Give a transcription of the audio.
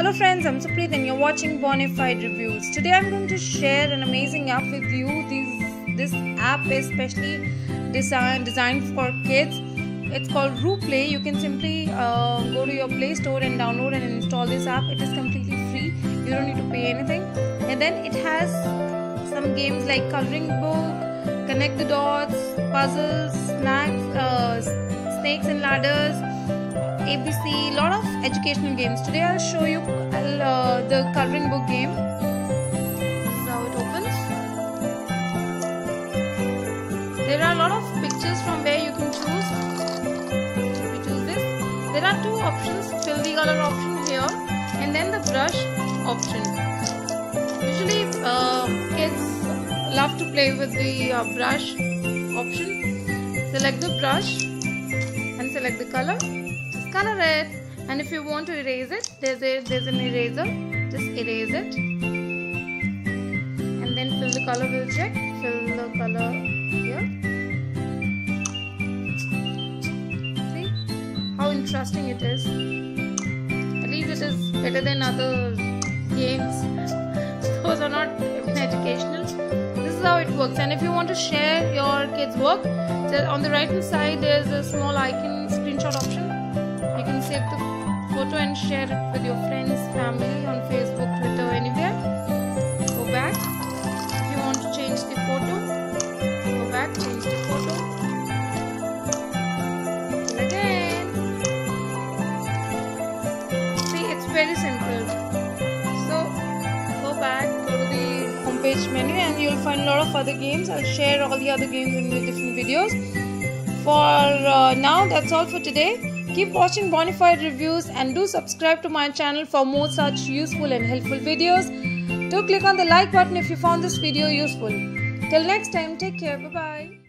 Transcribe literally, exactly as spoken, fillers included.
Hello friends, I'm Suprit and you're watching Bonafide Reviews. Today I'm going to share an amazing app with you. These, this app is specially designed, designed for kids. It's called Rooplay. You can simply uh, go to your Play Store and download and install this app. It is completely free. You don't need to pay anything. And then it has some games like coloring book, connect the dots, puzzles, snacks, uh, snakes and ladders, A B C, lot of educational games. Today I'll show you uh, the coloring book game. This is how it opens. There are a lot of pictures from where you can choose. Let me choose this. There are two options: fill the color option here, and then the brush option. Usually, uh, kids love to play with the uh, brush option. Select the brush and select the color. Color it, and if you want to erase it, there's a there's an eraser. Just erase it, and then fill the color. We'll check. Fill the color here. See how interesting it is. At least it is better than other games. Those are not even educational. This is how it works. And if you want to share your kids' work, on the right hand side there's a small icon screenshot option. You can save the photo and share it with your friends, family, on Facebook, Twitter, anywhere. Go back. If you want to change the photo, go back, change the photo. And again. See, it's very simple. So, go back, go to the homepage menu and you'll find a lot of other games. I'll share all the other games in the different videos. For uh, now, that's all for today. Keep watching Bonafide Reviews and do subscribe to my channel for more such useful and helpful videos. Do click on the like button if you found this video useful. Till next time, take care, bye bye.